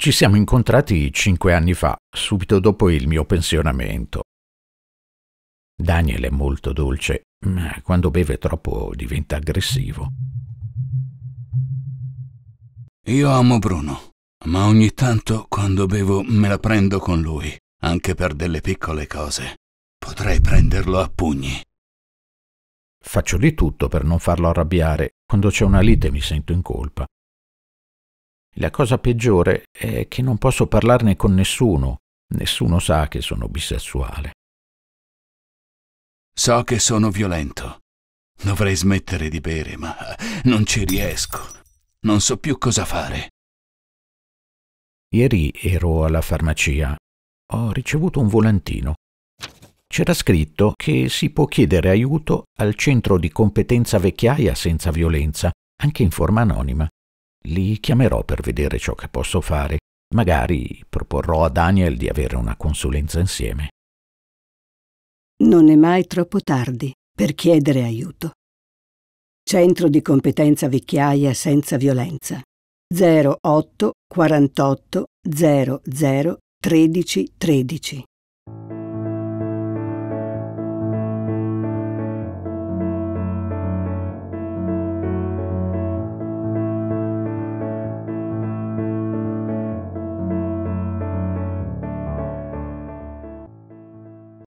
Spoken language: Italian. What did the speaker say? Ci siamo incontrati 5 anni fa, subito dopo il mio pensionamento. Daniel è molto dolce, ma quando beve troppo diventa aggressivo. Io amo Bruno, ma ogni tanto quando bevo me la prendo con lui, anche per delle piccole cose. Potrei prenderlo a pugni. Faccio di tutto per non farlo arrabbiare. Quando c'è una lite mi sento in colpa. La cosa peggiore è che non posso parlarne con nessuno. Nessuno sa che sono bisessuale. So che sono violento. Dovrei smettere di bere, ma non ci riesco. Non so più cosa fare. Ieri ero alla farmacia. Ho ricevuto un volantino. C'era scritto che si può chiedere aiuto al Centro di Competenza Vecchiaia senza Violenza, anche in forma anonima. Li chiamerò per vedere ciò che posso fare. Magari proporrò a Daniel di avere una consulenza insieme. Non è mai troppo tardi per chiedere aiuto. Centro di Competenza Vecchiaia senza Violenza. 08 48 00 13 13.